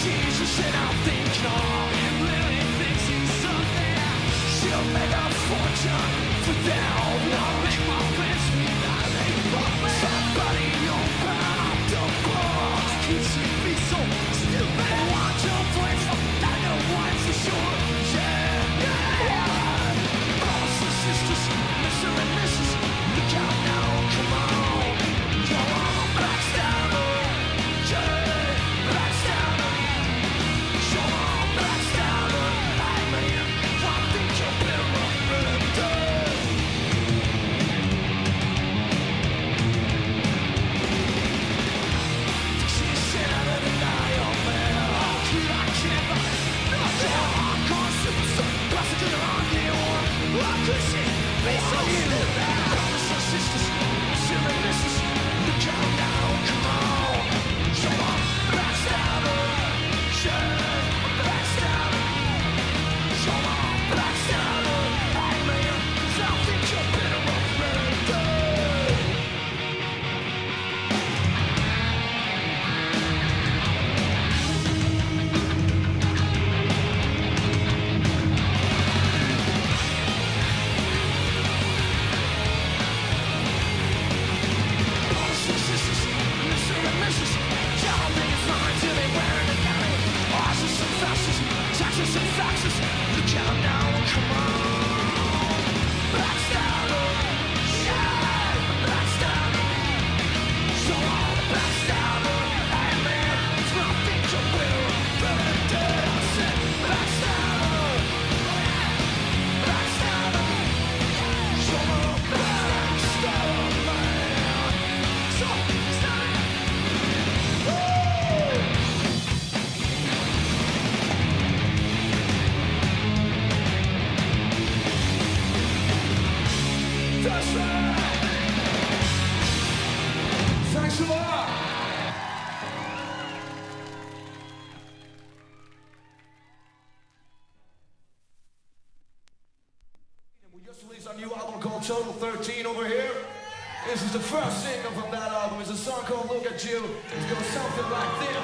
Jesus and I'm thinking all it really thinks he's something. She'll make a fortune for them. I'll make my plans for you, I make my plans. Somebody open up the box, keeps me so stupid. Watch your place, I know why for sure. Yeah, yeah. Brothers and sisters, Mr. and Mrs. Look out now, come on. You're on a Blackstar. Thanks a lot! We just released our new album called Total 13 over here. This is the first single from that album. It's a song called Look At You. It goes something like this.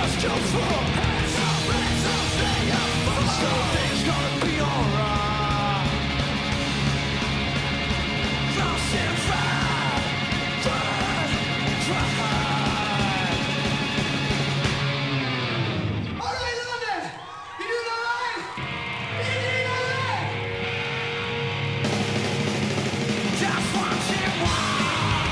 Just go for something's gonna be alright. Lost and found, find, try. Only London, you do the right, you do the right. Just watch it wild.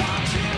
Watch it.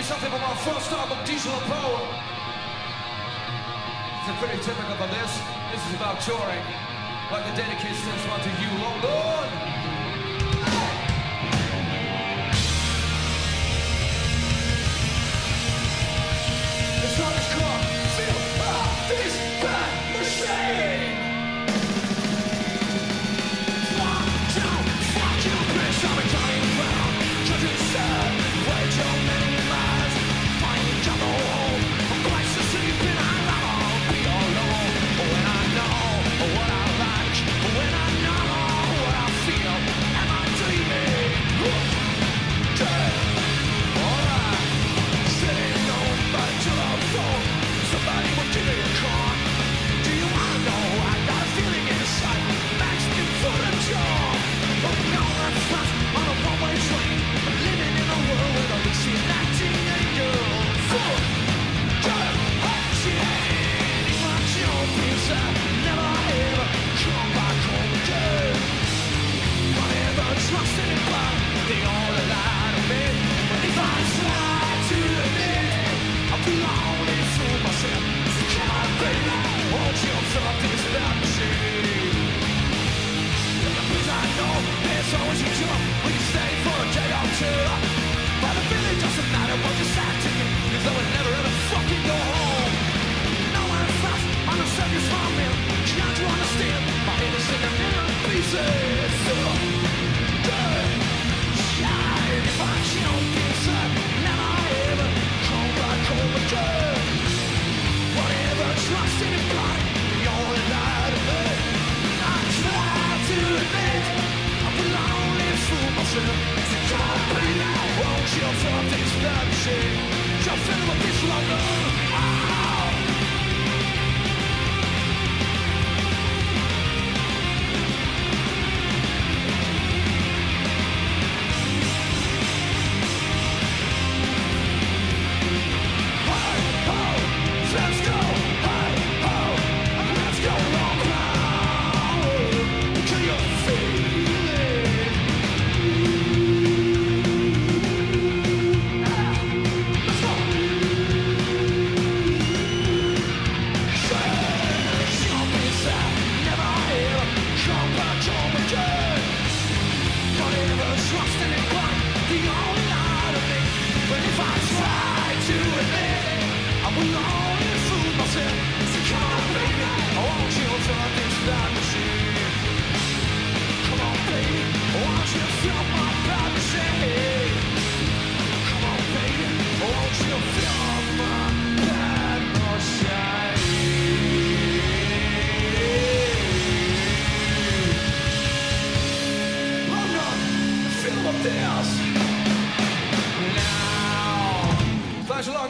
Something from our first album, Diesel and Power. It's pretty typical of this. This is about touring. Like the dedicates this one to you, London.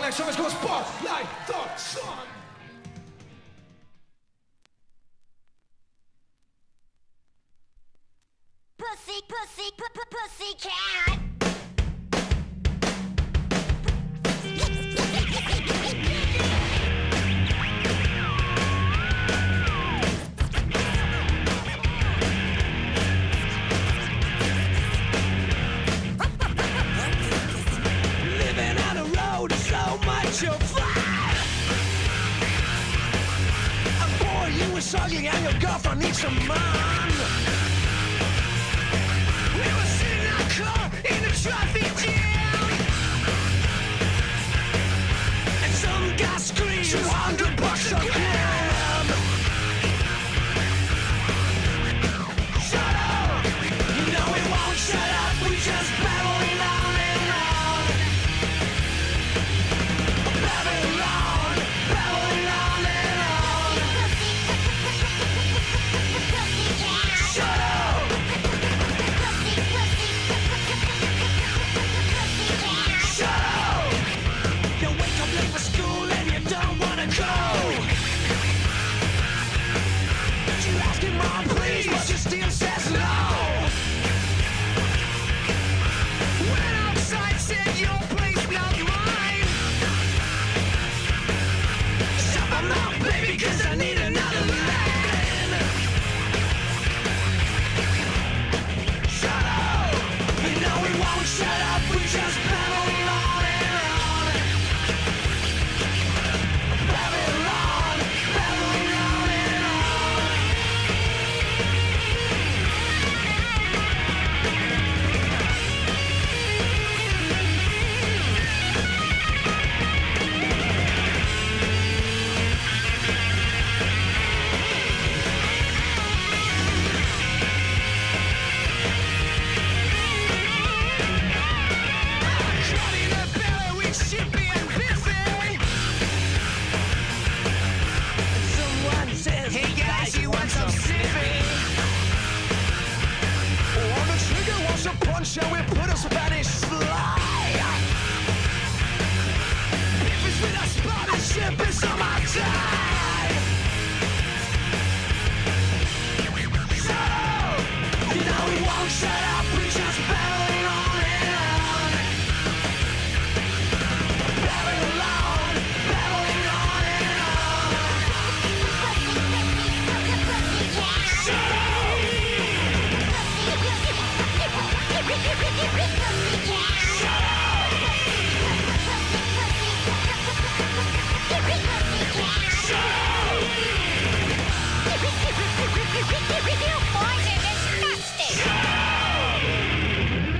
Next time it's called Spotlight the Sun. Sucking and your girlfriend needs a man. We were sitting in our car in a traffic jam, and some guy screamed. I'm out, baby, cause I need another man. Shut up! You know we won't shut up, we just battle on and on. Battling on and shall we put us Spanish fly? If it's with a Spanish ship, it's on my time. So, you know we won't shut up, we just battling on and on. Battling on, battling on and on. Shut up!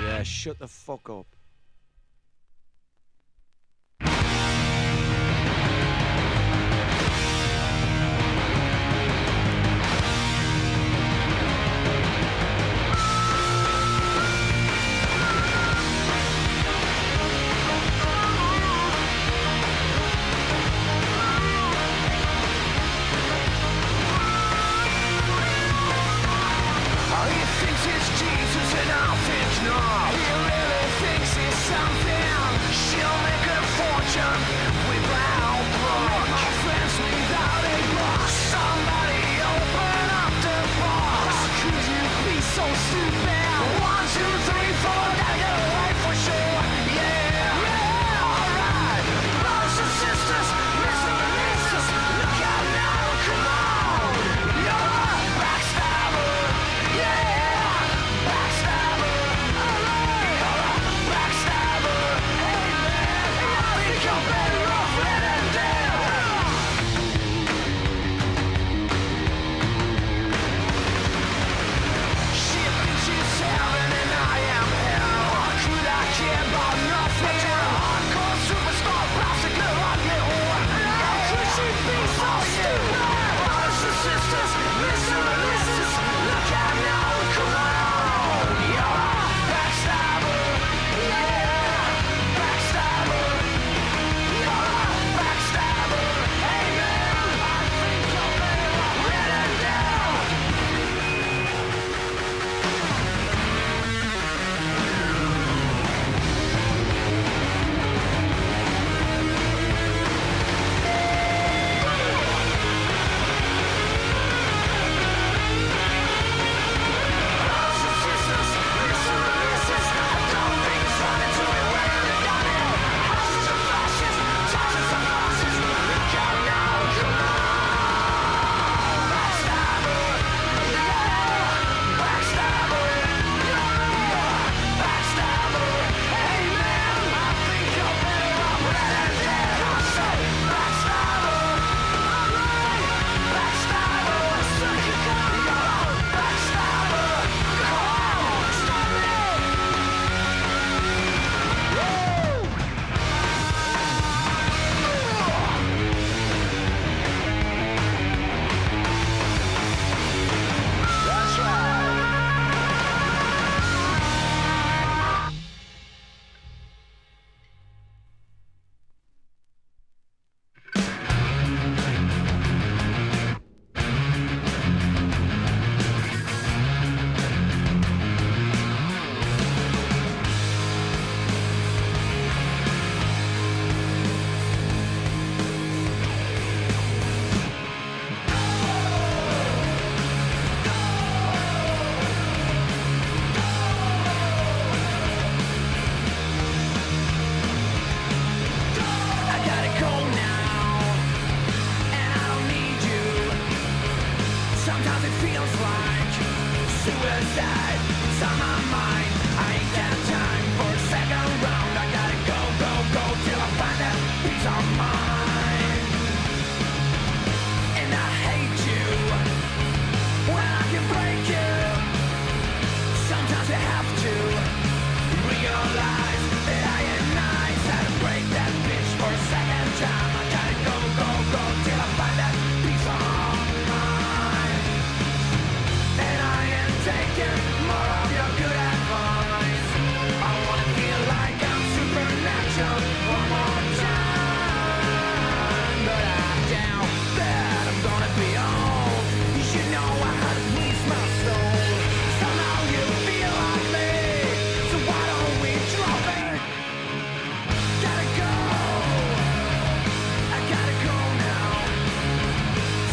Yeah, shut the fuck up. He really thinks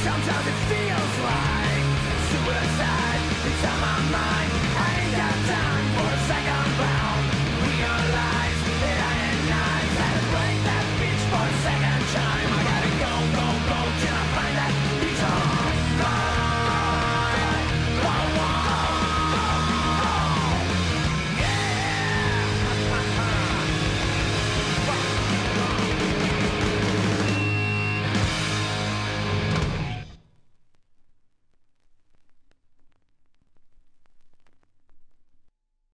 Sometimes it feels like suicide. It's on my mind.